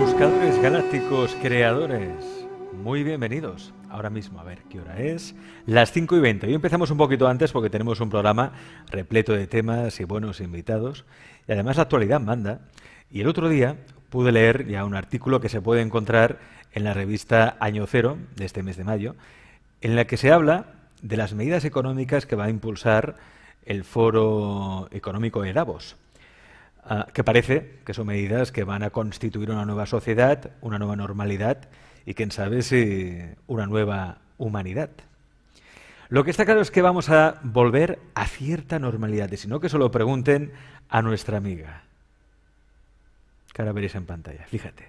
Buscadores galácticos creadores, muy bienvenidos. Ahora mismo, a ver qué hora es, las 5:20. Hoy empezamos un poquito antes porque tenemos un programa repleto de temas y buenos invitados. Y además la actualidad manda. Y el otro día pude leer ya un artículo que se puede encontrar en la revista Año Cero de este mes de mayo, en la que se habla de las medidas económicas que va a impulsar el Foro Económico de Davos, que parece que son medidas que van a constituir una nueva sociedad, una nueva normalidad y, quién sabe, si una nueva humanidad. Lo que está claro es que vamos a volver a cierta normalidad, y si no, que se lo pregunten a nuestra amiga, que ahora veréis en pantalla. Fíjate,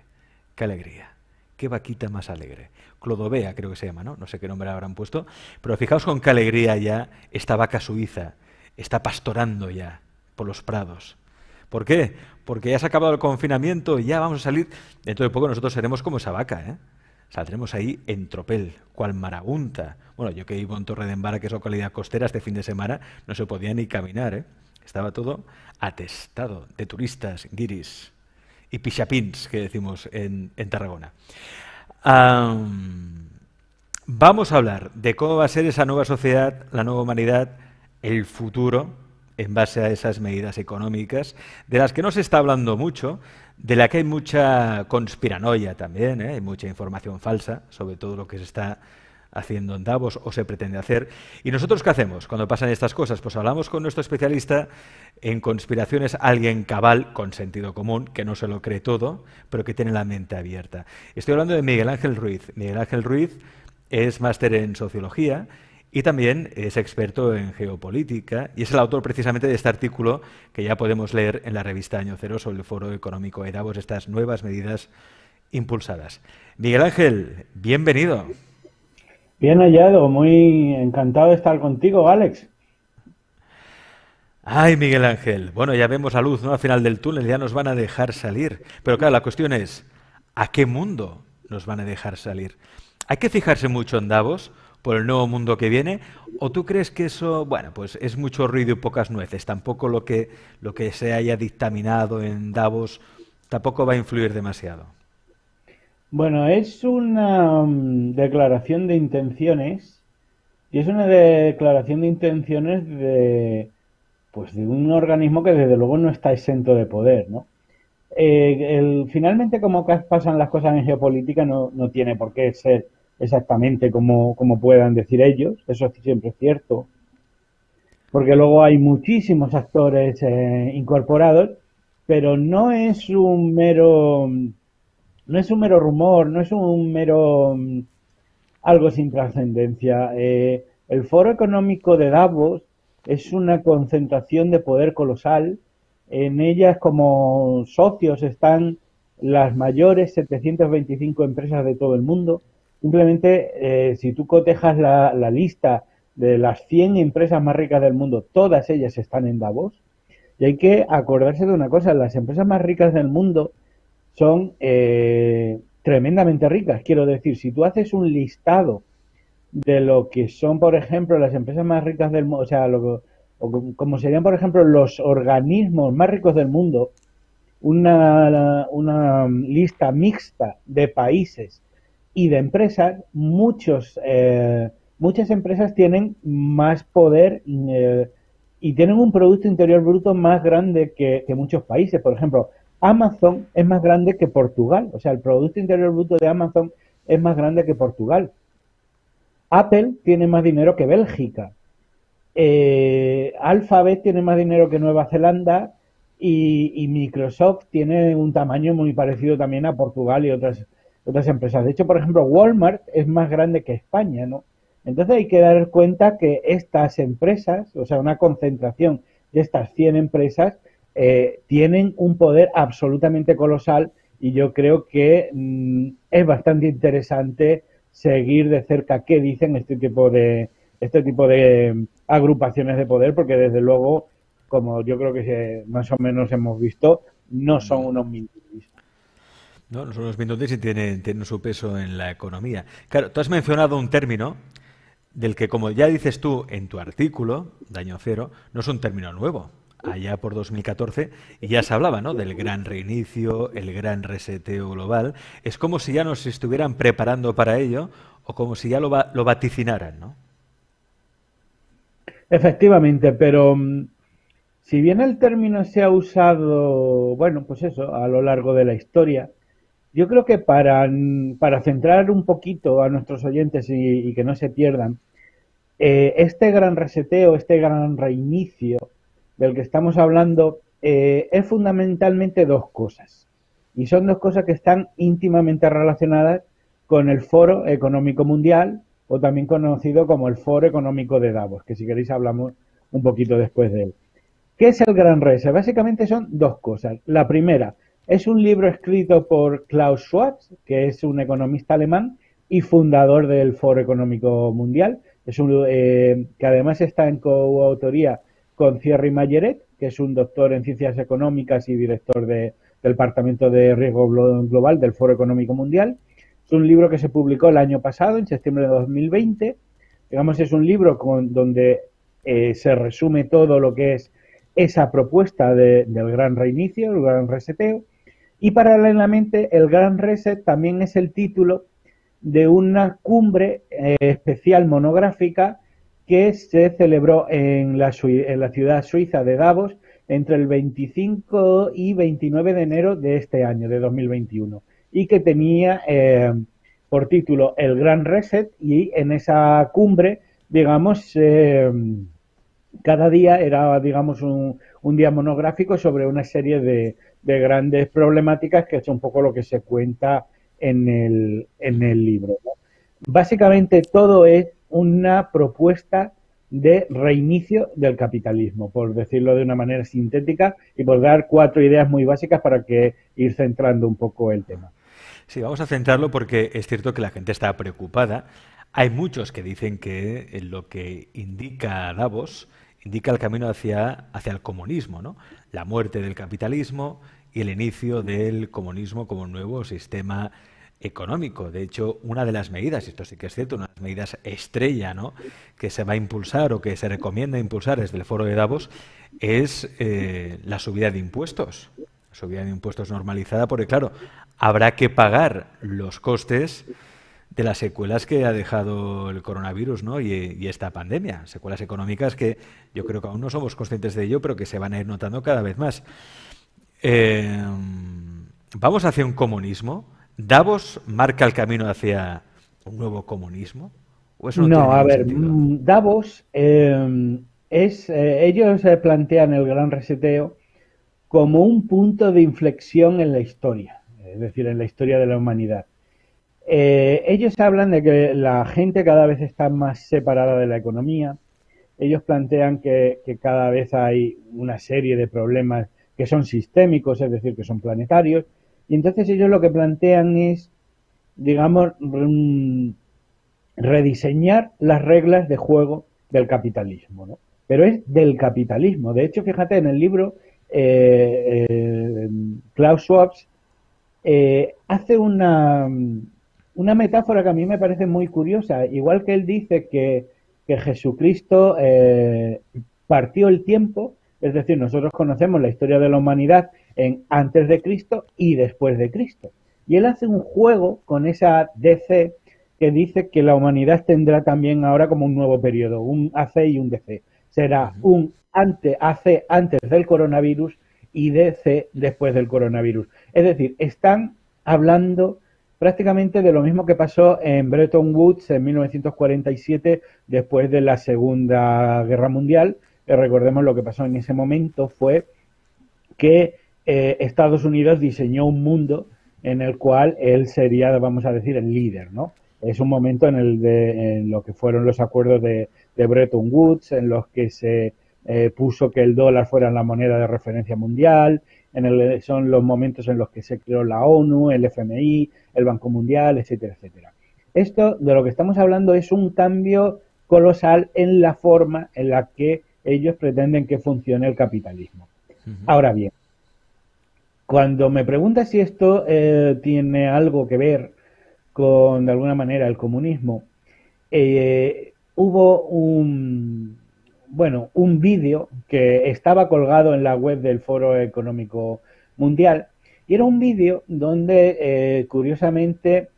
qué alegría, qué vaquita más alegre. Clodovea creo que se llama, ¿no? No sé qué nombre habrán puesto, pero fijaos con qué alegría ya esta vaca suiza está pastorando ya por los prados. ¿Por qué? Porque ya se ha acabado el confinamiento y ya vamos a salir. Dentro de poco nosotros seremos como esa vaca, ¿eh? Saldremos ahí en tropel, cual marabunta. Bueno, yo que vivo en Torredembarra, que es localidad costera, este fin de semana no se podía ni caminar, ¿eh? Estaba todo atestado de turistas, guiris y pichapins, que decimos en Tarragona. Vamos a hablar de cómo va a ser esa nueva sociedad, la nueva humanidad, el futuro, en base a esas medidas económicas, de las que no se está hablando mucho, de la que hay mucha conspiranoia también, ¿eh? Hay mucha información falsa sobre todo lo que se está haciendo en Davos o se pretende hacer. ¿Y nosotros qué hacemos cuando pasan estas cosas? Pues hablamos con nuestro especialista en conspiraciones, alguien cabal, con sentido común, que no se lo cree todo, pero que tiene la mente abierta. Estoy hablando de Miguel Ángel Ruiz. Miguel Ángel Ruiz es máster en Sociología, y también es experto en geopolítica y es el autor precisamente de este artículo que ya podemos leer en la revista Año Cero sobre el Foro Económico de Davos, estas nuevas medidas impulsadas. Miguel Ángel, bienvenido. Bien hallado, muy encantado de estar contigo, Alex. Ay, Miguel Ángel, bueno, ya vemos la luz, ¿no? Al final del túnel ya nos van a dejar salir. Pero claro, la cuestión es, ¿a qué mundo nos van a dejar salir? Hay que fijarse mucho en Davos por el nuevo mundo que viene, o tú crees que eso, bueno, pues es mucho ruido y pocas nueces, tampoco lo que se haya dictaminado en Davos tampoco va a influir demasiado. Bueno, es una declaración de intenciones, y es una declaración de intenciones de un organismo que desde luego no está exento de poder, ¿no? Finalmente, como pasan las cosas en geopolítica, no tiene por qué ser exactamente como puedan decir ellos, eso siempre es cierto, porque luego hay muchísimos actores incorporados, pero no es un mero rumor, no es un mero algo sin trascendencia. El Foro Económico de Davos es una concentración de poder colosal. En ellas, como socios, están las mayores 725 empresas de todo el mundo. Simplemente, si tú cotejas la lista de las 100 empresas más ricas del mundo, todas ellas están en Davos. Y hay que acordarse de una cosa, las empresas más ricas del mundo son tremendamente ricas. Quiero decir, si tú haces un listado de lo que son, por ejemplo, las empresas más ricas del mundo, o sea, como serían, por ejemplo, los organismos más ricos del mundo, una lista mixta de países y de empresas, muchas empresas tienen más poder y tienen un Producto Interior Bruto más grande que muchos países. Por ejemplo, Amazon es más grande que Portugal. O sea, el Producto Interior Bruto de Amazon es más grande que Portugal. Apple tiene más dinero que Bélgica. Alphabet tiene más dinero que Nueva Zelanda. Y Microsoft tiene un tamaño muy parecido también a Portugal y otras empresas. De hecho, por ejemplo, Walmart es más grande que España, ¿no? Entonces hay que dar cuenta que estas empresas, o sea, una concentración de estas 100 empresas, tienen un poder absolutamente colosal, y yo creo que es bastante interesante seguir de cerca qué dicen este tipo de agrupaciones de poder, porque desde luego, como yo creo que más o menos hemos visto, no son unos mintilistas. No, no son los minutos y tienen su peso en la economía. Claro, tú has mencionado un término del que, como ya dices tú en tu artículo, Daño Cero, no es un término nuevo. allá por 2014, y ya se hablaba, ¿no?, del gran reinicio, el gran reseteo global. Es como si ya nos estuvieran preparando para ello, o como si ya lo vaticinaran, ¿no? Efectivamente, pero si bien el término se ha usado, bueno, pues eso, a lo largo de la historia, yo creo que para centrar un poquito a nuestros oyentes y que no se pierdan, este gran reseteo, este gran reinicio del que estamos hablando, es fundamentalmente dos cosas. Y son dos cosas que están íntimamente relacionadas con el Foro Económico Mundial, o también conocido como el Foro Económico de Davos, que si queréis hablamos un poquito después de él. ¿Qué es el gran reset? Básicamente son dos cosas. La primera, es un libro escrito por Klaus Schwab, que es un economista alemán y fundador del Foro Económico Mundial, es un, que además está en coautoría con Thierry Malleret, que es un doctor en ciencias económicas y director del Departamento de Riesgo Global del Foro Económico Mundial. Es un libro que se publicó el año pasado, en septiembre de 2020. Digamos, es un libro donde se resume todo lo que es esa propuesta del gran reinicio, el gran reseteo. Y paralelamente, el gran reset también es el título de una cumbre especial monográfica que se celebró en la ciudad suiza de Davos entre el 25 y 29 de enero de este año, de 2021, y que tenía por título El Gran Reset, y en esa cumbre, digamos, cada día era, digamos, un día monográfico sobre una serie de grandes problemáticas, que es un poco lo que se cuenta en el libro, ¿no? Básicamente todo es una propuesta de reinicio del capitalismo, por decirlo de una manera sintética, y por dar cuatro ideas muy básicas para que ir centrando un poco el tema. Sí, vamos a centrarlo porque es cierto que la gente está preocupada. Hay muchos que dicen que lo que indica Davos indica el camino hacia el comunismo, ¿no? La muerte del capitalismo y el inicio del comunismo como nuevo sistema económico. De hecho, una de las medidas, esto sí que es cierto, una de las medidas estrella, ¿no?, que se va a impulsar o que se recomienda impulsar desde el Foro de Davos es la subida de impuestos. Subida de impuestos normalizada, porque claro, habrá que pagar los costes de las secuelas que ha dejado el coronavirus, ¿no?, y esta pandemia. Secuelas económicas que yo creo que aún no somos conscientes de ello, pero que se van a ir notando cada vez más. ¿Vamos hacia un comunismo? ¿Davos marca el camino hacia un nuevo comunismo? ¿O eso no, a ver, sentido? Davos, ellos plantean el gran reseteo como un punto de inflexión en la historia, es decir, en la historia de la humanidad. Ellos hablan de que la gente cada vez está más separada de la economía. Ellos plantean que cada vez hay una serie de problemas que son sistémicos, es decir, que son planetarios. Y entonces ellos lo que plantean es, digamos, rediseñar las reglas de juego del capitalismo, ¿no? Pero es del capitalismo. De hecho, fíjate, en el libro, Klaus Schwab hace una metáfora que a mí me parece muy curiosa. Igual que él dice que Jesucristo partió el tiempo, es decir, nosotros conocemos la historia de la humanidad en antes de Cristo y después de Cristo. Y él hace un juego con esa DC que dice que la humanidad tendrá también ahora como un nuevo periodo, un AC y un DC. Será un AC antes del coronavirus y DC después del coronavirus. Es decir, están hablando prácticamente de lo mismo que pasó en Bretton Woods en 1947, después de la Segunda Guerra Mundial. Recordemos lo que pasó en ese momento fue que Estados Unidos diseñó un mundo en el cual él sería, vamos a decir, el líder, ¿no? Es un momento en lo que fueron los acuerdos de Bretton Woods, en los que se puso que el dólar fuera la moneda de referencia mundial, son los momentos en los que se creó la ONU, el FMI, el Banco Mundial, etcétera, etcétera. Esto, de lo que estamos hablando, es un cambio colosal en la forma en la que ellos pretenden que funcione el capitalismo. Ahora bien, cuando me preguntas si esto tiene algo que ver con, de alguna manera, el comunismo, hubo bueno, un vídeo que estaba colgado en la web del Foro Económico Mundial, y era un vídeo donde, curiosamente,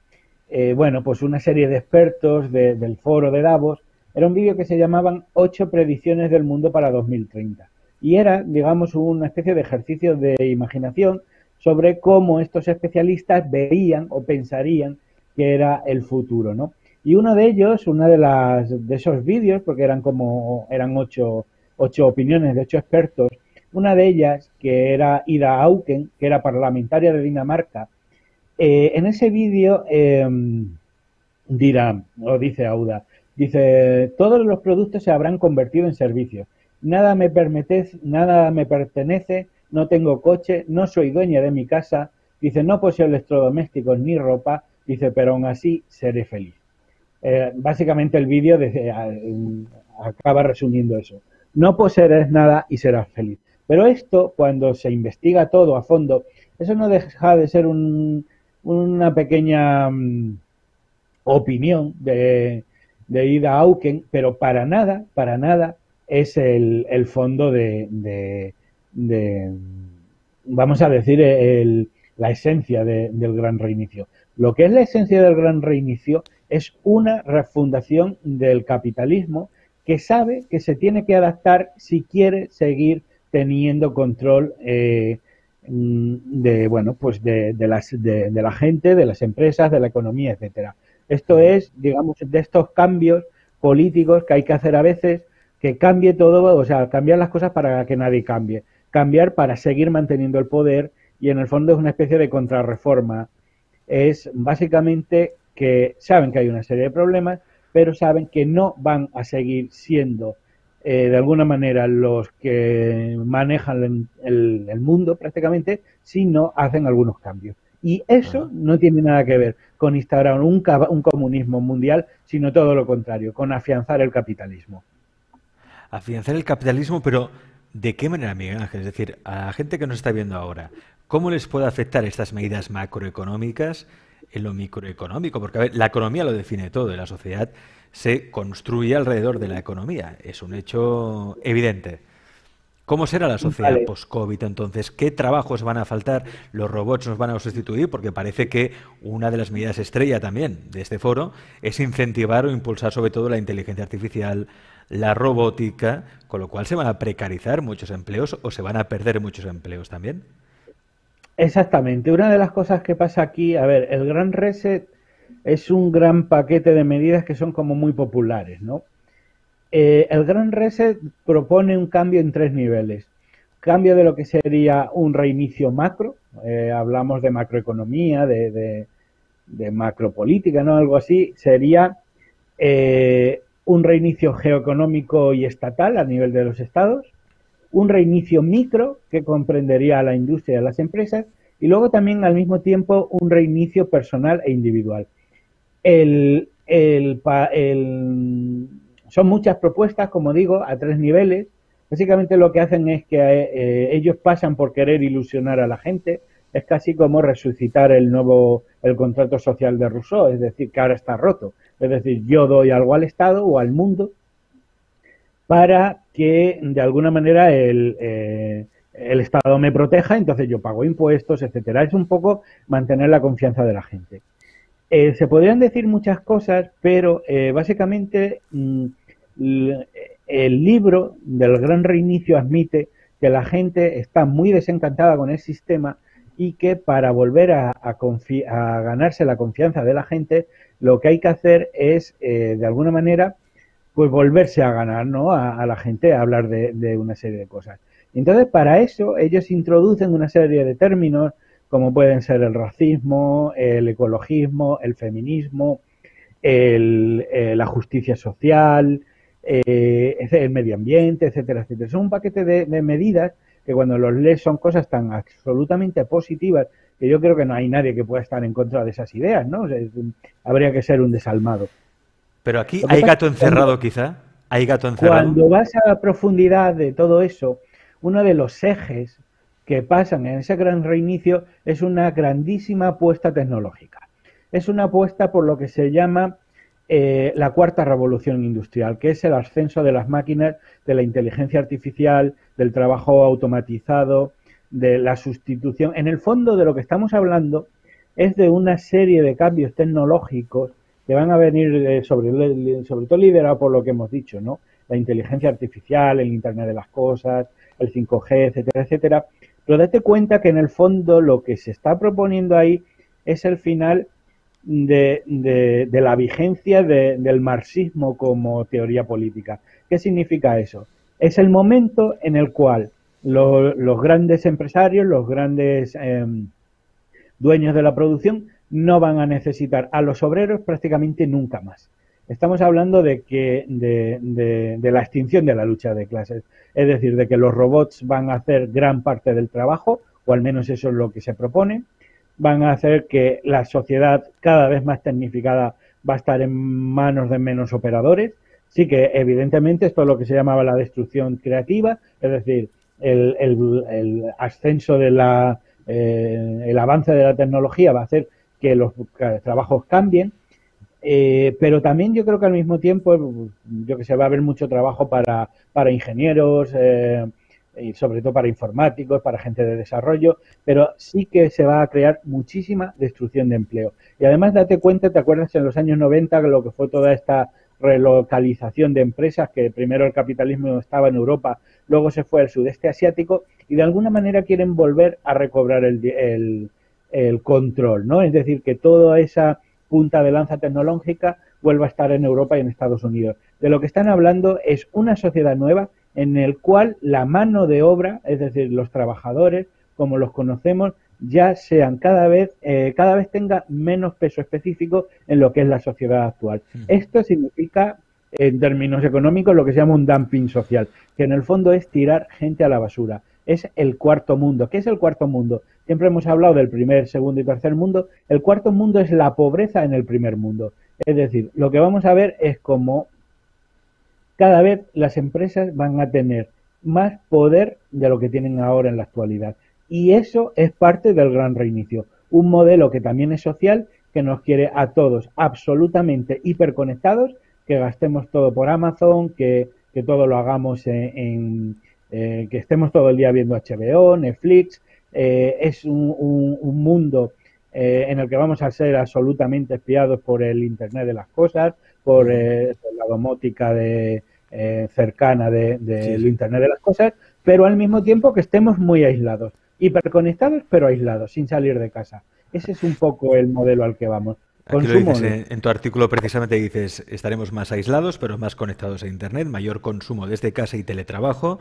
bueno, pues una serie de expertos del Foro de Davos, era un vídeo que se llamaban 8 predicciones del mundo para 2030, y era, digamos, una especie de ejercicio de imaginación sobre cómo estos especialistas veían o pensarían que era el futuro, ¿no? Y uno de ellos, una de las de esos vídeos, porque eran ocho opiniones de 8 expertos, una de ellas, que era Ida Auken, que era parlamentaria de Dinamarca, en ese vídeo dice, todos los productos se habrán convertido en servicios. Nada me pertenece, no tengo coche, no soy dueña de mi casa, dice, no poseo electrodomésticos ni ropa, dice, pero aún así seré feliz. Básicamente el vídeo acaba resumiendo eso. No poseerás nada y serás feliz. Pero esto, cuando se investiga todo a fondo, eso no deja de ser una pequeña opinión de Ida Auken, pero para nada es el fondo de vamos a decir, la esencia del gran reinicio. Lo que es la esencia del gran reinicio es una refundación del capitalismo que sabe que se tiene que adaptar si quiere seguir teniendo control de la gente, de las empresas, de la economía, etcétera. Esto es, digamos, de estos cambios políticos que hay que hacer a veces, que cambie todo, o sea, cambiar las cosas para que nadie cambie, cambiar para seguir manteniendo el poder, y en el fondo es una especie de contrarreforma. Es básicamente que saben que hay una serie de problemas, pero saben que no van a seguir siendo de alguna manera los que manejan el mundo prácticamente, si no hacen algunos cambios. Y eso no tiene nada que ver con instaurar un comunismo mundial, sino todo lo contrario, con afianzar el capitalismo. Afianzar el capitalismo, pero ¿de qué manera, Miguel Ángel? Es decir, a la gente que nos está viendo ahora, ¿cómo les puede afectar estas medidas macroeconómicas en lo microeconómico? Porque, a ver, la economía lo define todo, y la sociedad se construye alrededor de la economía. Es un hecho evidente. ¿Cómo será la sociedad post-COVID entonces? ¿Qué trabajos van a faltar? ¿Los robots nos van a sustituir? Porque parece que una de las medidas estrella también de este foro es incentivar o impulsar sobre todo la inteligencia artificial, la robótica, con lo cual se van a precarizar muchos empleos o se van a perder muchos empleos también. Exactamente. Una de las cosas que pasa aquí, a ver, el gran reset es un gran paquete de medidas que son como muy populares, ¿no? El gran reset propone un cambio en 3 niveles. Cambio de lo que sería un reinicio macro, hablamos de macroeconomía, de macropolítica, ¿no? Algo así. Sería un reinicio geoeconómico y estatal a nivel de los estados, un reinicio micro que comprendería a la industria y a las empresas, y luego también al mismo tiempo un reinicio personal e individual. Son muchas propuestas, como digo, a 3 niveles. Básicamente lo que hacen es que ellos pasan por querer ilusionar a la gente. Es casi como resucitar el contrato social de Rousseau, es decir, que ahora está roto. Es decir, yo doy algo al Estado o al mundo para que, de alguna manera, el Estado me proteja, entonces yo pago impuestos, etcétera. Es un poco mantener la confianza de la gente. Se podrían decir muchas cosas, pero básicamente el libro del Gran Reinicio admite que la gente está muy desencantada con el sistema y que para volver a ganarse la confianza de la gente, lo que hay que hacer es, de alguna manera, pues volverse a ganar, ¿no?, a la gente, a hablar de una serie de cosas. Entonces, para eso, ellos introducen una serie de términos como pueden ser el racismo, el ecologismo, el feminismo, la justicia social, el medio ambiente, etcétera, etcétera. Son un paquete de medidas que cuando los lees son cosas tan absolutamente positivas que yo creo que no hay nadie que pueda estar en contra de esas ideas, ¿no? O sea, habría que ser un desalmado. Pero aquí hay gato encerrado, quizá. Hay gato encerrado. Cuando vas a la profundidad de todo eso, uno de los ejes que pasan en ese gran reinicio es una grandísima apuesta tecnológica. Es una apuesta por lo que se llama la cuarta revolución industrial, que es el ascenso de las máquinas, de la inteligencia artificial, del trabajo automatizado, de la sustitución. En el fondo, de lo que estamos hablando es de una serie de cambios tecnológicos que van a venir sobre todo liderados por lo que hemos dicho, ¿no? La inteligencia artificial, el Internet de las cosas, el 5G, etcétera, etcétera. Pero date cuenta que en el fondo lo que se está proponiendo ahí es el final de la vigencia del marxismo como teoría política. ¿Qué significa eso? Es el momento en el cual los grandes empresarios, los grandes dueños de la producción no van a necesitar a los obreros prácticamente nunca más. Estamos hablando de la extinción de la lucha de clases, es decir, de que los robots van a hacer gran parte del trabajo, o al menos eso es lo que se propone. Van a hacer que la sociedad cada vez más tecnificada va a estar en manos de menos operadores. Sí que, evidentemente, esto es lo que se llamaba la destrucción creativa, es decir, el ascenso de el avance de la tecnología va a hacer que los trabajos cambien, pero también yo creo que al mismo tiempo, yo que sé, va a haber mucho trabajo para ingenieros, y sobre todo para informáticos, para gente de desarrollo, pero sí que se va a crear muchísima destrucción de empleo. Y además date cuenta, ¿te acuerdas en los años 90 lo que fue toda esta relocalización de empresas? Que primero el capitalismo estaba en Europa, luego se fue al sudeste asiático y de alguna manera quieren volver a recobrar el control, ¿no? Es decir, que toda esa punta de lanza tecnológica vuelva a estar en Europa y en Estados Unidos. De lo que están hablando es una sociedad nueva en el cual la mano de obra, es decir, los trabajadores, como los conocemos, ya sean cada vez tenga menos peso específico en lo que es la sociedad actual. Esto significa, en términos económicos, lo que se llama un dumping social, que en el fondo es tirar gente a la basura. Es el cuarto mundo. ¿Qué es el cuarto mundo? Siempre hemos hablado del primer, segundo y tercer mundo. El cuarto mundo es la pobreza en el primer mundo. Es decir, lo que vamos a ver es como cada vez las empresas van a tener más poder de lo que tienen ahora en la actualidad. Y eso es parte del gran reinicio. Un modelo que también es social, que nos quiere a todos absolutamente hiperconectados, que gastemos todo por Amazon, que todo lo hagamos que estemos todo el día viendo HBO, Netflix. Es un mundo en el que vamos a ser absolutamente espiados por el Internet de las cosas, por la domótica cercana del Internet de las cosas, pero al mismo tiempo que estemos muy aislados, hiperconectados pero aislados, sin salir de casa. Ese es un poco el modelo al que vamos. Aquí lo dices, en tu artículo precisamente dices, estaremos más aislados pero más conectados a Internet, mayor consumo desde casa y teletrabajo.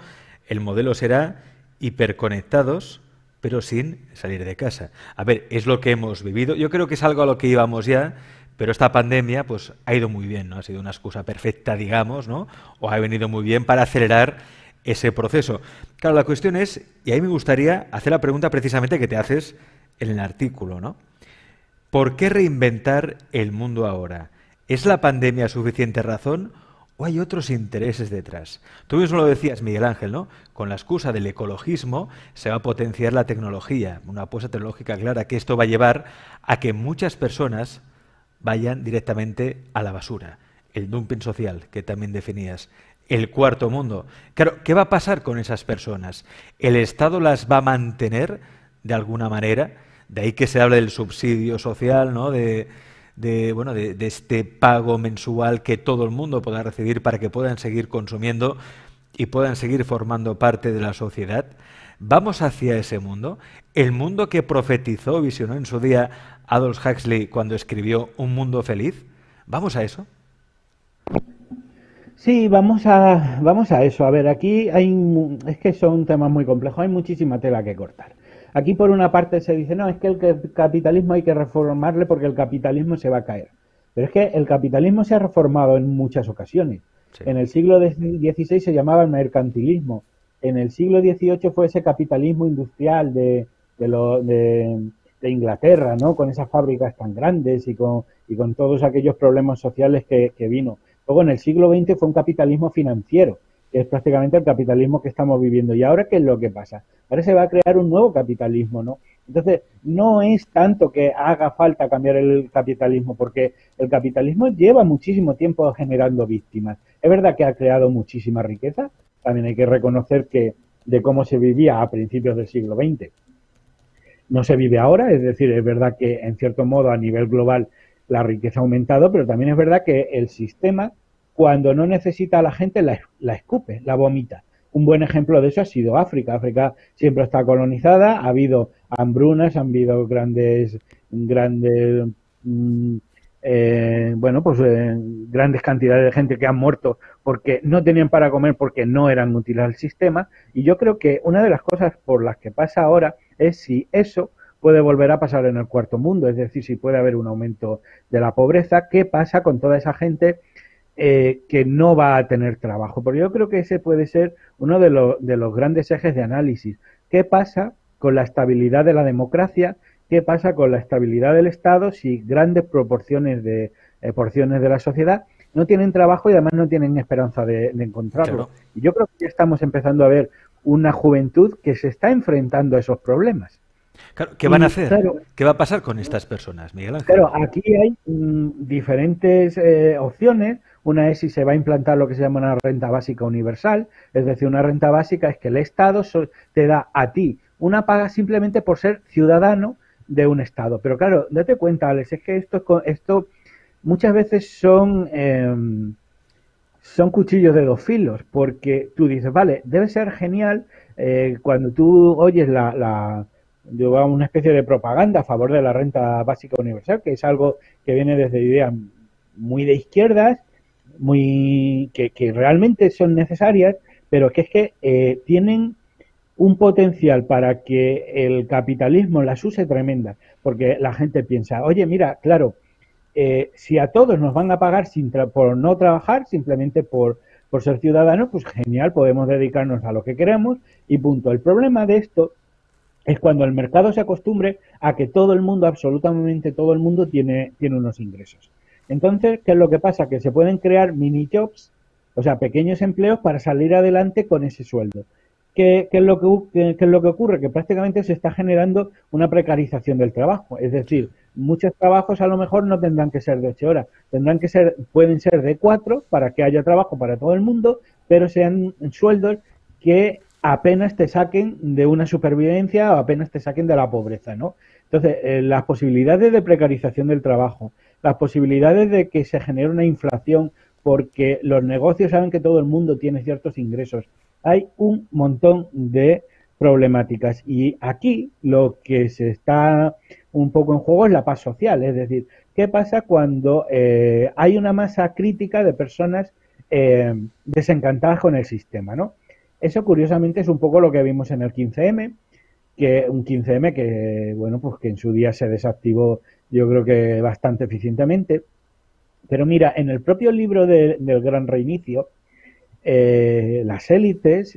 El modelo será hiperconectados pero sin salir de casa. A ver, es lo que hemos vivido. Yo creo que es algo a lo que íbamos ya. Pero esta pandemia pues, ha ido muy bien, ¿no? Ha sido una excusa perfecta, digamos, ¿no? O ha venido muy bien para acelerar ese proceso. Claro, la cuestión es, y ahí me gustaría hacer la pregunta precisamente que te haces en el artículo, ¿no? ¿Por qué reinventar el mundo ahora? ¿Es la pandemia suficiente razón o hay otros intereses detrás? Tú mismo lo decías, Miguel Ángel, ¿no? Con la excusa del ecologismo se va a potenciar la tecnología, una apuesta tecnológica clara que esto va a llevar a que muchas personas vayan directamente a la basura. El dumping social, que también definías. El cuarto mundo. Claro, ¿qué va a pasar con esas personas? ¿El Estado las va a mantener de alguna manera? De ahí que se habla del subsidio social, ¿no? De este pago mensual que todo el mundo podrá recibir para que puedan seguir consumiendo y puedan seguir formando parte de la sociedad. ¿Vamos hacia ese mundo? ¿El mundo que profetizó, visionó en su día Aldous Huxley cuando escribió Un mundo feliz? ¿Vamos a eso? Sí, vamos a eso. A ver, aquí es que son temas muy complejos, hay muchísima tela que cortar. Aquí por una parte se dice, no, es que el capitalismo hay que reformarle porque el capitalismo se va a caer. Pero es que el capitalismo se ha reformado en muchas ocasiones. Sí. En el siglo XVI se llamaba el mercantilismo. En el siglo XVIII fue ese capitalismo industrial de Inglaterra, ¿no? Con esas fábricas tan grandes y con todos aquellos problemas sociales que vino. Luego en el siglo XX fue un capitalismo financiero, que es prácticamente el capitalismo que estamos viviendo. ¿Y ahora qué es lo que pasa? Ahora se va a crear un nuevo capitalismo, ¿no? Entonces, no es tanto que haga falta cambiar el capitalismo, porque el capitalismo lleva muchísimo tiempo generando víctimas. Es verdad que ha creado muchísima riqueza, también hay que reconocer que de cómo se vivía a principios del siglo XX no se vive ahora, es decir, es verdad que en cierto modo a nivel global la riqueza ha aumentado, pero también es verdad que el sistema, cuando no necesita a la gente, la escupe, la vomita. Un buen ejemplo de eso ha sido África. África siempre está colonizada, ha habido hambrunas, han habido grandes cantidades de gente que han muerto porque no tenían para comer, porque no eran útiles al sistema. Y yo creo que una de las cosas por las que pasa ahora es si eso puede volver a pasar en el cuarto mundo, es decir, si puede haber un aumento de la pobreza. ¿Qué pasa con toda esa gente que no va a tener trabajo? Porque yo creo que ese puede ser uno de los grandes ejes de análisis. ¿Qué pasa con la estabilidad de la democracia? ¿Qué pasa con la estabilidad del Estado si grandes proporciones de porciones de la sociedad no tienen trabajo y además no tienen esperanza de encontrarlo? Claro. Y yo creo que ya estamos empezando a ver una juventud que se está enfrentando a esos problemas. Claro, ¿qué van a hacer? Claro, ¿qué va a pasar con estas personas, Miguel Ángel? Claro, aquí hay diferentes opciones. Una es si se va a implantar lo que se llama una renta básica universal, es decir, una renta básica es que el Estado te da a ti una paga simplemente por ser ciudadano de un Estado. Pero claro, date cuenta, Alex, es que esto muchas veces son cuchillos de dos filos, porque tú dices, vale, debe ser genial cuando tú oyes una especie de propaganda a favor de la renta básica universal, que es algo que viene desde ideas muy de izquierdas, que realmente son necesarias, pero que tienen un potencial para que el capitalismo las use tremenda, porque la gente piensa, oye, mira, claro, si a todos nos van a pagar por no trabajar, simplemente por ser ciudadanos, pues genial, podemos dedicarnos a lo que queremos y punto. El problema de esto es cuando el mercado se acostumbre a que todo el mundo, absolutamente todo el mundo, tiene unos ingresos. Entonces, ¿qué es lo que pasa? Que se pueden crear mini jobs, o sea, pequeños empleos para salir adelante con ese sueldo. ¿Qué es lo que ocurre? Que prácticamente se está generando una precarización del trabajo. Es decir, muchos trabajos a lo mejor no tendrán que ser de 8 horas, pueden ser de 4 para que haya trabajo para todo el mundo, pero sean sueldos que apenas te saquen de una supervivencia o apenas te saquen de la pobreza, ¿no? Entonces, las posibilidades de precarización del trabajo, las posibilidades de que se genere una inflación porque los negocios saben que todo el mundo tiene ciertos ingresos. Hay un montón de problemáticas y aquí lo que se está un poco en juego es la paz social, es decir, ¿qué pasa cuando hay una masa crítica de personas desencantadas con el sistema, ¿no? Eso curiosamente es un poco lo que vimos en el 15M, que en su día se desactivó, yo creo que bastante eficientemente. Pero mira, en el propio libro del Gran Reinicio, las élites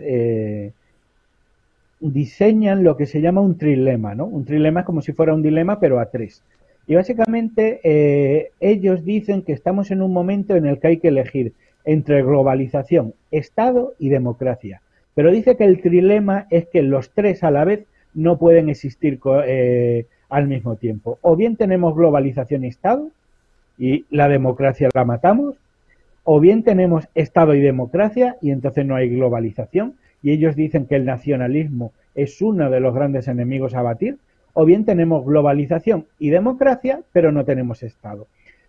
diseñan lo que se llama un trilema, ¿no? Un trilema es como si fuera un dilema, pero a tres. Y básicamente ellos dicen que estamos en un momento en el que hay que elegir entre globalización, Estado y democracia. Pero dice que el trilema es que los tres a la vez no pueden existir al mismo tiempo. O bien tenemos globalización y Estado, y la democracia la matamos, o bien tenemos Estado y democracia, y entonces no hay globalización, y ellos dicen que el nacionalismo es uno de los grandes enemigos a batir, o bien tenemos globalización y democracia, pero no tenemos Estado.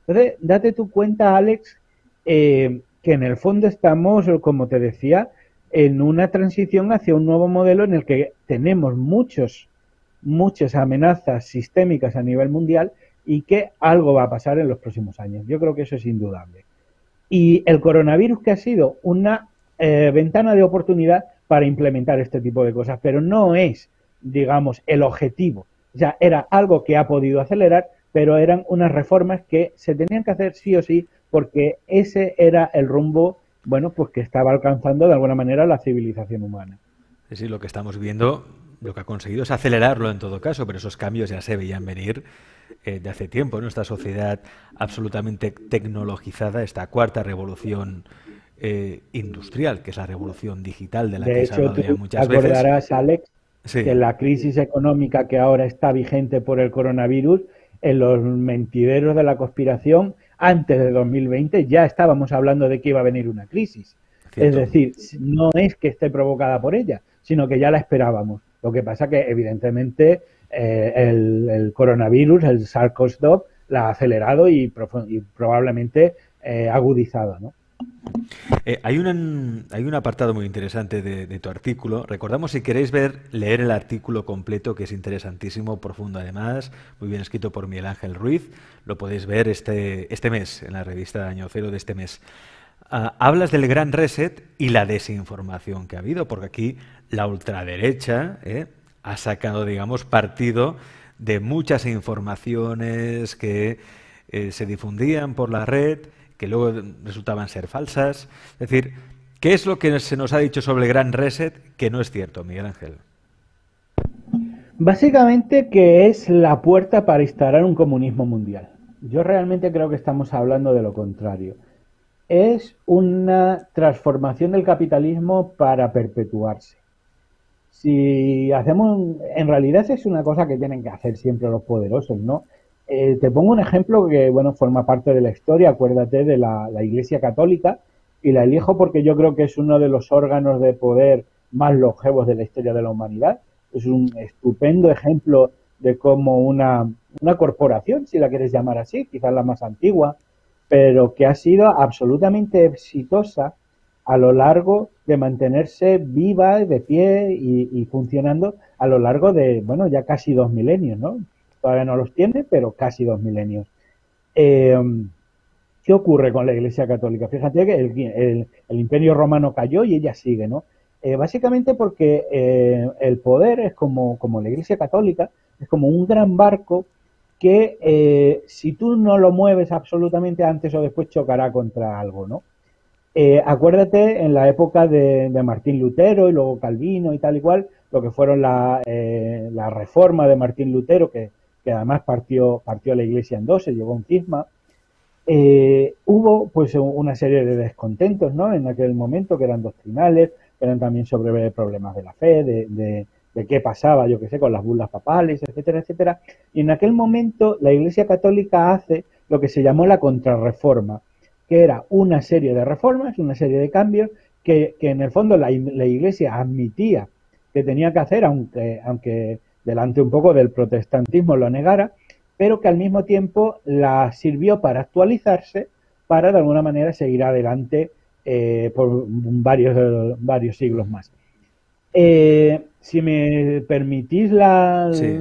Entonces, date tu cuenta, Alex, que en el fondo estamos, como te decía, en una transición hacia un nuevo modelo en el que tenemos muchas amenazas sistémicas a nivel mundial y que algo va a pasar en los próximos años. Yo creo que eso es indudable. Y el coronavirus, que ha sido una ventana de oportunidad para implementar este tipo de cosas, pero no es, digamos, el objetivo. O sea, era algo que ha podido acelerar, pero eran unas reformas que se tenían que hacer sí o sí, porque ese era el rumbo, bueno, pues que estaba alcanzando de alguna manera la civilización humana. Sí, lo que estamos viendo, lo que ha conseguido es acelerarlo en todo caso, pero esos cambios ya se veían venir de hace tiempo, ¿no? Esta sociedad absolutamente tecnologizada, esta cuarta revolución industrial, que es la revolución digital de la que se ha hablado ya muchas veces. De hecho, tú acordarás, Alex, sí, que la crisis económica que ahora está vigente por el coronavirus, en los mentideros de la conspiración, antes de 2020 ya estábamos hablando de que iba a venir una crisis. Cierto. Es decir, no es que esté provocada por ella, sino que ya la esperábamos. Lo que pasa que, evidentemente, el coronavirus, el SARS-CoV-2, la ha acelerado y probablemente agudizado, ¿no? Hay un apartado muy interesante de tu artículo. Recordamos, si queréis leer el artículo completo, que es interesantísimo, profundo además, muy bien escrito por Miguel Ángel Ruiz, lo podéis ver este mes, en la revista Año Cero de este mes. Hablas del gran reset y la desinformación que ha habido, porque aquí la ultraderecha ha sacado, digamos, partido de muchas informaciones que se difundían por la red, que luego resultaban ser falsas. Es decir, ¿qué es lo que se nos ha dicho sobre el gran reset que no es cierto, Miguel Ángel? Básicamente que es la puerta para instalar un comunismo mundial. Yo realmente creo que estamos hablando de lo contrario. Es una transformación del capitalismo para perpetuarse. Si hacemos... En realidad es una cosa que tienen que hacer siempre los poderosos, ¿no? Te pongo un ejemplo que, bueno, forma parte de la historia. Acuérdate de la Iglesia Católica, y la elijo porque yo creo que es uno de los órganos de poder más longevos de la historia de la humanidad. Es un estupendo ejemplo de cómo una corporación, si la quieres llamar así, quizás la más antigua, pero que ha sido absolutamente exitosa a lo largo de mantenerse viva, de pie y funcionando a lo largo de, bueno, ya casi 2 milenios, ¿no? Todavía no los tiene, pero casi 2 milenios. ¿Qué ocurre con la Iglesia Católica? Fíjate que el Imperio Romano cayó y ella sigue, ¿no? Básicamente porque el poder es como la Iglesia Católica, es como un gran barco que si tú no lo mueves absolutamente, antes o después chocará contra algo, ¿no? Acuérdate en la época de Martín Lutero y luego Calvino y tal y cual, lo que fueron la reforma de Martín Lutero, que además partió la Iglesia en dos, se llevó un cisma. Hubo pues una serie de descontentos, ¿no?, en aquel momento, que eran doctrinales, eran también sobre problemas de la fe, de qué pasaba, yo qué sé, con las burlas papales, etcétera, etcétera. Y en aquel momento la Iglesia Católica hace lo que se llamó la contrarreforma, que era una serie de reformas, una serie de cambios que en el fondo la Iglesia admitía que tenía que hacer, aunque delante un poco del protestantismo lo negara, pero que al mismo tiempo la sirvió para actualizarse, para de alguna manera seguir adelante por varios siglos más. Si me permitís, sí,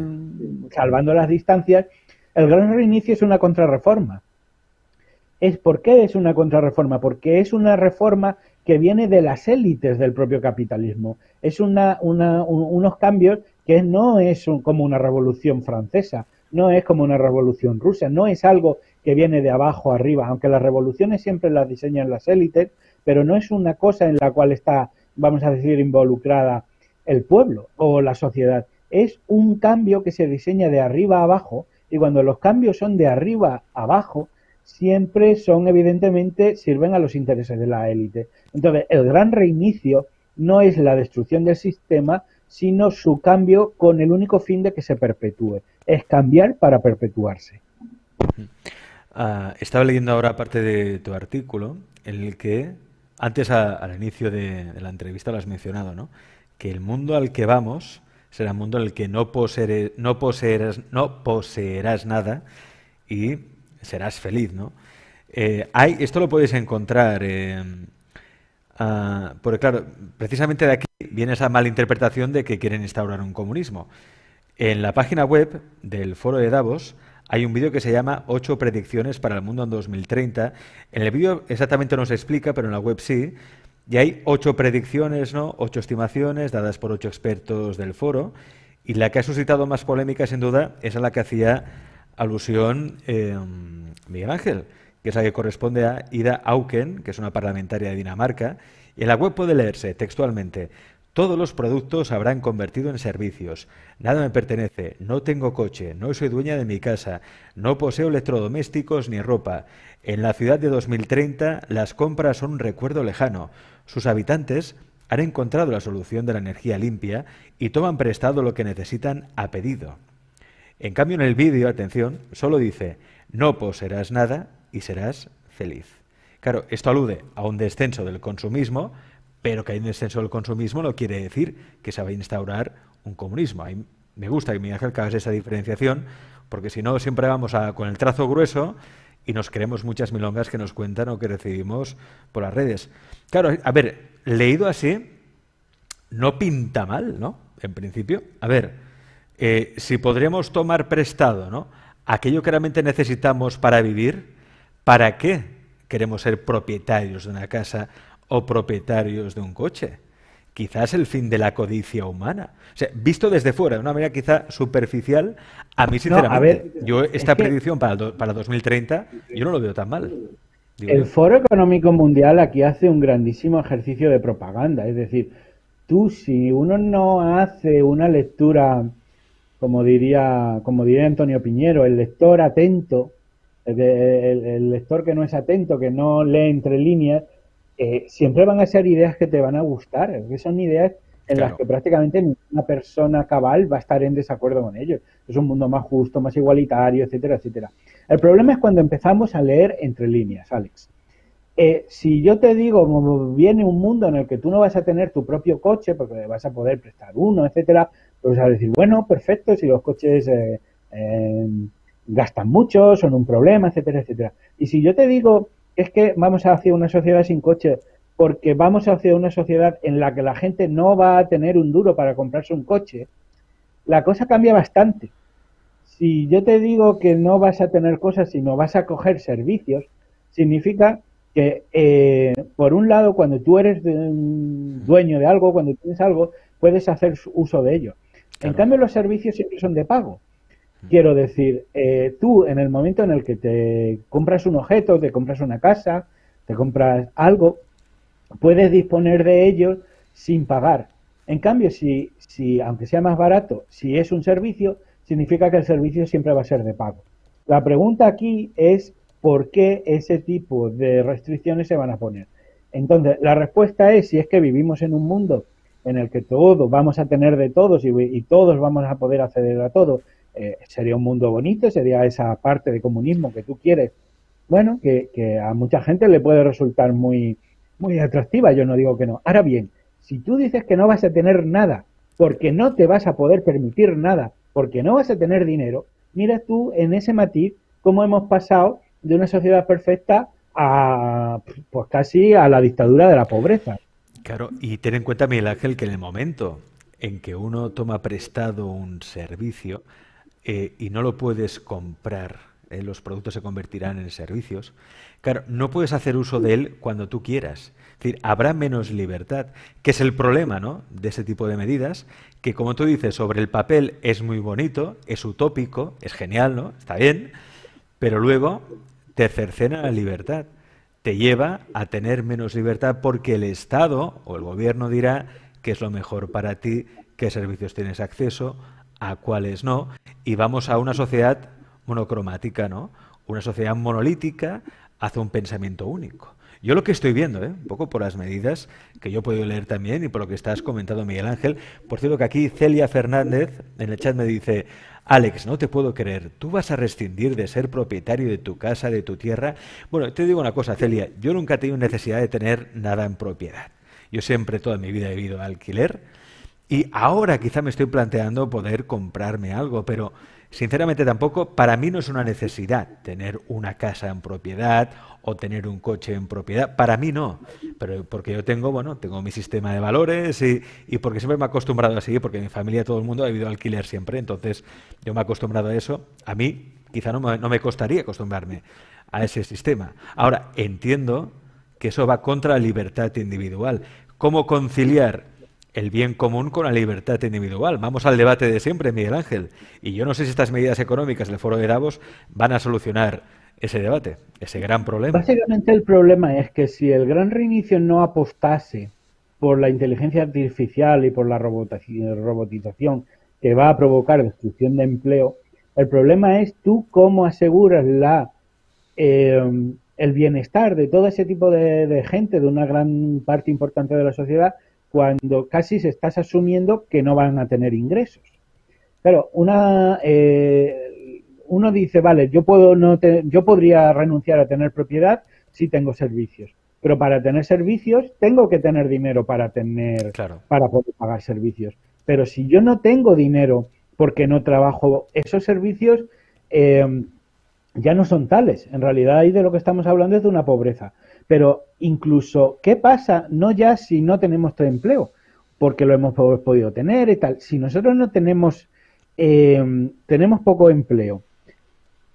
salvando las distancias, el gran reinicio es una contrarreforma. ¿Por qué es una contrarreforma? Porque es una reforma que viene de las élites del propio capitalismo. Es unos cambios que no es como una revolución francesa, no es como una revolución rusa, no es algo que viene de abajo arriba, aunque las revoluciones siempre las diseñan las élites, pero no es una cosa en la cual está, vamos a decir, involucrada el pueblo o la sociedad. Es un cambio que se diseña de arriba abajo, y cuando los cambios son de arriba abajo, siempre son, evidentemente, sirven a los intereses de la élite. Entonces, el gran reinicio no es la destrucción del sistema, sino su cambio con el único fin de que se perpetúe. Es cambiar para perpetuarse. Estaba leyendo ahora parte de tu artículo, en el que, antes al inicio de la entrevista lo has mencionado, ¿no?, que el mundo al que vamos será un mundo en el que no poseerás nada y serás feliz, ¿no? Esto lo podéis encontrar, porque claro, precisamente de aquí viene esa mala interpretación de que quieren instaurar un comunismo. En la página web del Foro de Davos hay un vídeo que se llama 8 predicciones para el mundo en 2030. En el vídeo exactamente no se explica, pero en la web sí. Y hay 8 predicciones, ¿no?, 8 estimaciones dadas por 8 expertos del foro. Y la que ha suscitado más polémica, sin duda, es a la que hacía alusión Miguel Ángel, que es la que corresponde a Ida Auken, que es una parlamentaria de Dinamarca. Y en la web puede leerse textualmente: todos los productos se habrán convertido en servicios, nada me pertenece, no tengo coche, no soy dueña de mi casa, no poseo electrodomésticos ni ropa. En la ciudad de 2030 las compras son un recuerdo lejano, sus habitantes han encontrado la solución de la energía limpia y toman prestado lo que necesitan a pedido. En cambio, en el vídeo, atención, solo dice, no poseerás nada y serás feliz. Claro, esto alude a un descenso del consumismo, pero que hay un descenso del consumismo no quiere decir que se vaya a instaurar un comunismo. Ahí me gusta que me hagas esa diferenciación, porque si no siempre vamos con el trazo grueso y nos creemos muchas milongas que nos cuentan o que recibimos por las redes. Claro, a ver, leído así, no pinta mal, ¿no? En principio, a ver, si podremos tomar prestado, ¿no?, aquello que realmente necesitamos para vivir, ¿para qué queremos ser propietarios de una casa o propietarios de un coche? Quizás el fin de la codicia humana. O sea, visto desde fuera, de una manera quizá superficial, a mí sinceramente, no, a ver, yo esta predicción para 2030, yo no lo veo tan mal. Digo, el Foro Económico Mundial aquí hace un grandísimo ejercicio de propaganda. Es decir, tú, si uno no hace una lectura, como diría Antonio Piñero, el lector atento, el lector que no es atento, que no lee entre líneas, siempre van a ser ideas que te van a gustar, que son ideas en las que prácticamente ninguna persona cabal va a estar en desacuerdo con ellos. Es un mundo más justo, más igualitario, etcétera, etcétera. El problema es cuando empezamos a leer entre líneas, Alex. Si yo te digo, viene un mundo en el que tú no vas a tener tu propio coche, porque vas a poder prestar uno, etcétera, pues vas a decir, bueno, perfecto, si los coches gastan mucho, son un problema, etcétera, etcétera. Y si yo te digo, es que vamos hacia una sociedad sin coche porque vamos hacia una sociedad en la que la gente no va a tener un duro para comprarse un coche, la cosa cambia bastante. Si yo te digo que no vas a tener cosas sino vas a coger servicios, significa que por un lado, cuando tú eres dueño de algo, cuando tienes algo, puedes hacer uso de ello. Claro. En cambio, los servicios siempre son de pago. Quiero decir, tú, en el momento en el que te compras un objeto, te compras una casa, te compras algo, puedes disponer de ello sin pagar. En cambio, aunque sea más barato, si es un servicio, significa que el servicio siempre va a ser de pago. La pregunta aquí es ¿por qué ese tipo de restricciones se van a poner? Entonces, la respuesta es, si es que vivimos en un mundo en el que todos vamos a tener de todos y todos vamos a poder acceder a todo, sería un mundo bonito, sería esa parte de comunismo que tú quieres, bueno, que a mucha gente le puede resultar muy, muy atractiva, yo no digo que no. Ahora bien, si tú dices que no vas a tener nada, porque no te vas a poder permitir nada, porque no vas a tener dinero, mira tú en ese matiz cómo hemos pasado de una sociedad perfecta a, pues casi a la dictadura de la pobreza. Claro, y ten en cuenta, Miguel Ángel, que en el momento en que uno toma prestado un servicio, y no lo puedes comprar, los productos se convertirán en servicios. Claro, no puedes hacer uso de él cuando tú quieras. Es decir, habrá menos libertad, que es el problema, ¿no?, de ese tipo de medidas, que como tú dices, sobre el papel es muy bonito, es utópico, es genial, ¿no?, está bien, pero luego te cercena la libertad, te lleva a tener menos libertad porque el Estado o el gobierno dirá qué es lo mejor para ti, qué servicios tienes acceso, a cuáles no, y vamos a una sociedad monocromática, ¿no?, una sociedad monolítica hacia un pensamiento único. Yo lo que estoy viendo, un poco por las medidas que yo he podido leer también y por lo que estás comentando, Miguel Ángel, por cierto que aquí Celia Fernández en el chat me dice, Alex, no te puedo creer, ¿tú vas a rescindir de ser propietario de tu casa, de tu tierra? Bueno, te digo una cosa, Celia, yo nunca he tenido necesidad de tener nada en propiedad. Yo siempre, toda mi vida he vivido alquiler, y ahora quizá me estoy planteando poder comprarme algo, pero sinceramente tampoco, para mí no es una necesidad tener una casa en propiedad o tener un coche en propiedad, para mí no, pero porque yo tengo, bueno, tengo mi sistema de valores y porque siempre me he acostumbrado así, porque en mi familia todo el mundo ha vivido alquiler siempre, entonces yo me he acostumbrado a eso, a mí quizá no me costaría acostumbrarme a ese sistema. Ahora, entiendo que eso va contra la libertad individual. ¿Cómo conciliar el bien común con la libertad individual? Vamos al debate de siempre, Miguel Ángel. Y yo no sé si estas medidas económicas del Foro de Davos van a solucionar ese debate, ese gran problema. Básicamente el problema es que si el gran reinicio no apostase por la inteligencia artificial y por la robotización que va a provocar destrucción de empleo, el problema es tú cómo aseguras el bienestar de todo ese tipo de gente, de una gran parte importante de la sociedad, cuando casi se estás asumiendo que no van a tener ingresos. Claro, uno dice, vale, yo podría renunciar a tener propiedad si tengo servicios, pero para tener servicios tengo que tener dinero para poder pagar servicios. Pero si yo no tengo dinero porque no trabajo, esos servicios ya no son tales. En realidad ahí de lo que estamos hablando es de una pobreza. Pero incluso, ¿qué pasa? No ya si no tenemos empleo, porque lo hemos podido tener y tal. Si nosotros no tenemos, tenemos poco empleo,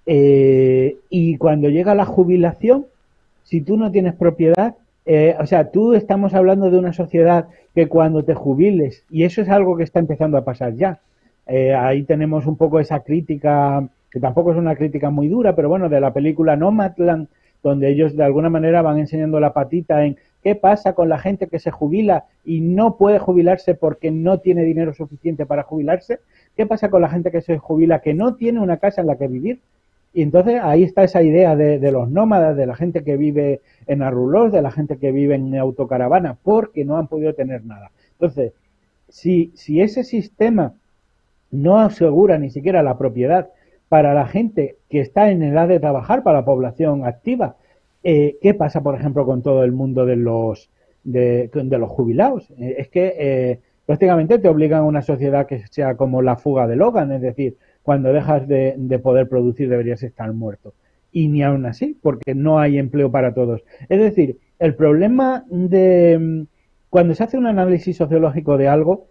y cuando llega la jubilación, si tú no tienes propiedad, o sea, tú estamos hablando de una sociedad que cuando te jubiles, y eso es algo que está empezando a pasar ya, ahí tenemos un poco esa crítica, que tampoco es una crítica muy dura, pero bueno, de la película Nomadland, donde ellos de alguna manera van enseñando la patita en qué pasa con la gente que se jubila y no puede jubilarse porque no tiene dinero suficiente para jubilarse, qué pasa con la gente que se jubila que no tiene una casa en la que vivir. Y entonces ahí está esa idea de los nómadas, de la gente que vive en arrulós, de la gente que vive en autocaravana, porque no han podido tener nada. Entonces, si ese sistema no asegura ni siquiera la propiedad para la gente que está en edad de trabajar, para la población activa, ¿qué pasa, por ejemplo, con todo el mundo de los jubilados? Es que prácticamente te obligan a una sociedad que sea como la fuga de Logan, es decir, cuando dejas de poder producir deberías estar muerto. Y ni aún así, porque no hay empleo para todos. Es decir, el problema de... Cuando se hace un análisis sociológico de algo,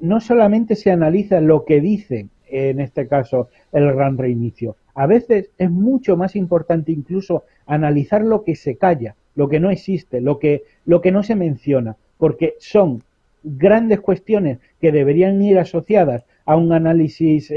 no solamente se analiza lo que dicen, en este caso el gran reinicio. A veces es mucho más importante incluso analizar lo que se calla, lo que no existe, lo que no se menciona, porque son grandes cuestiones que deberían ir asociadas a un análisis,